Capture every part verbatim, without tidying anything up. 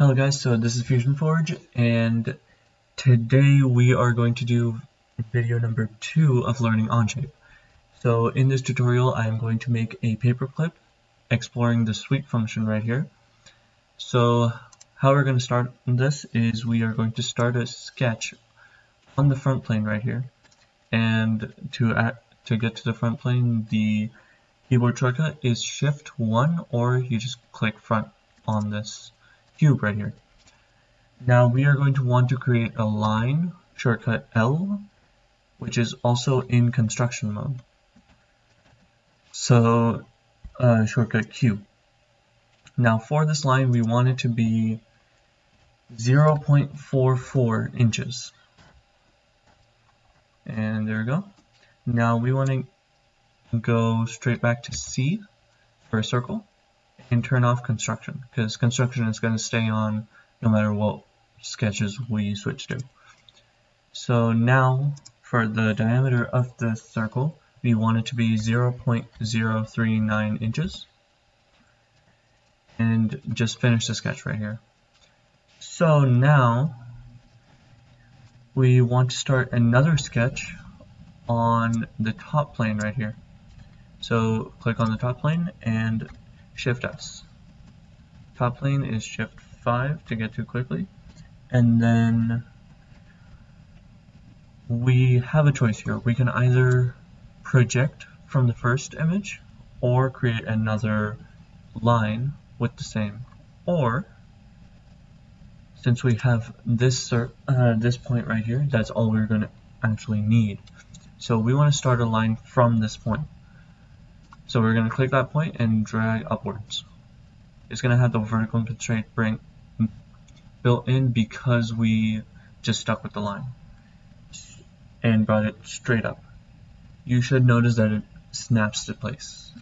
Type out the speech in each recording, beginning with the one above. Hello guys, so this is FusionForge, and today we are going to do video number two of learning Onshape. So in this tutorial, I'm going to make a paperclip exploring the sweep function right here. So how we're going to start this is we are going to start a sketch on the front plane right here. And to, add, to get to the front plane, the keyboard shortcut is shift one, or you just click front on this cube right here. Now we are going to want to create a line, shortcut L, which is also in construction mode. So uh, shortcut Q. Now for this line, we want it to be zero point four four inches. And there we go. Now we want to go straight back to C for a circle and turn off construction, because construction is going to stay on no matter what sketches we switch to. So now for the diameter of the circle, we want it to be zero point zero three nine inches. And just finish the sketch right here. So now we want to start another sketch on the top plane right here. So click on the top plane and Shift S. Top plane is Shift five to get to quickly. And then we have a choice here. We can either project from the first image or create another line with the same. Or, since we have this, uh, this point right here, that's all we're going to actually need. So we want to start a line from this point. So we're going to click that point and drag upwards. It's going to have the vertical constraint built in because we just stuck with the line and brought it straight up. You should notice that it snaps to place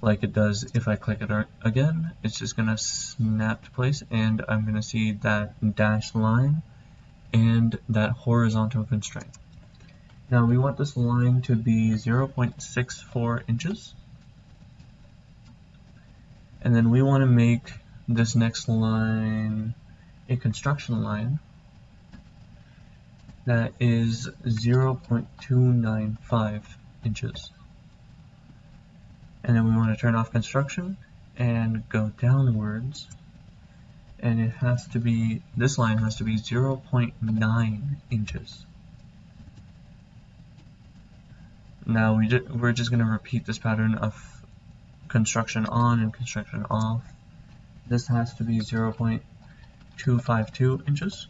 like it does if I click it again. It's just going to snap to place, and I'm going to see that dashed line and that horizontal constraint. Now we want this line to be zero point six four inches. And then we want to make this next line a construction line that is zero point two nine five inches. And then we want to turn off construction and go downwards. And it has to be, this line has to be zero point nine inches. Now we ju we're just going to repeat this pattern of construction on and construction off. This has to be zero point two five two inches.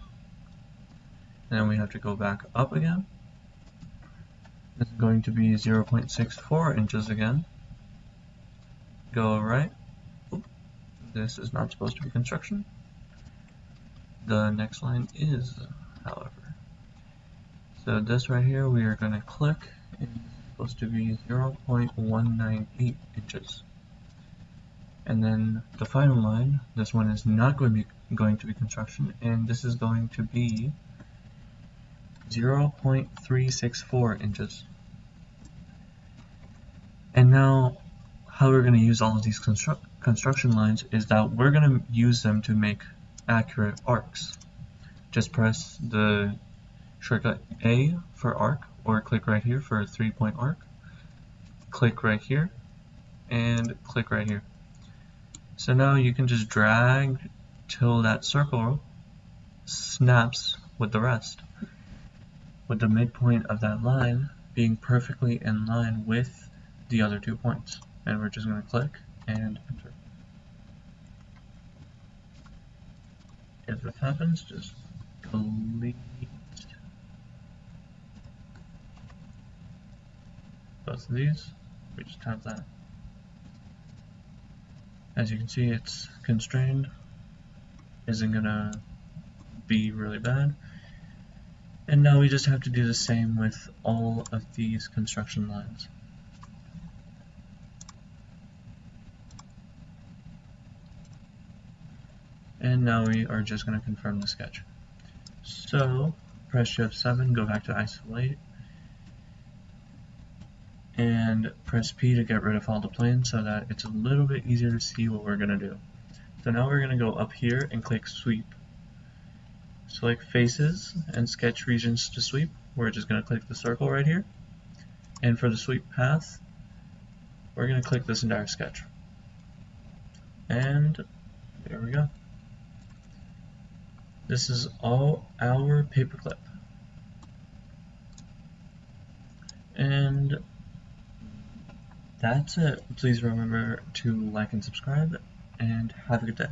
Then we have to go back up again. This is going to be zero point six four inches again. Go right. Oop. This is not supposed to be construction. The next line is, however. So this right here, we are going to click. It's supposed to be zero point one nine eight inches. And then the final line, this one is not going to be going to be construction, and this is going to be zero point three six four inches. And now how we're going to use all of these constru construction lines is that we're going to use them to make accurate arcs. Just press the shortcut A for arc, or click right here for a three-point arc, click right here, and click right here. So now you can just drag till that circle snaps with the rest, with the midpoint of that line being perfectly in line with the other two points. And we're just going to click and enter. If this happens, just delete. Both of these, we just have that. As you can see, it's constrained, isn't gonna be really bad. And now we just have to do the same with all of these construction lines. And now we are just gonna confirm the sketch. So press Shift seven, go back to isolate, and press P to get rid of all the planes so that it's a little bit easier to see what we're going to do. So now we're going to go up here and click sweep. Select faces and sketch regions to sweep. We're just going to click the circle right here. And for the sweep path, we're going to click this entire sketch. And there we go. This is all our paperclip. And that's it. Please remember to like and subscribe, and have a good day.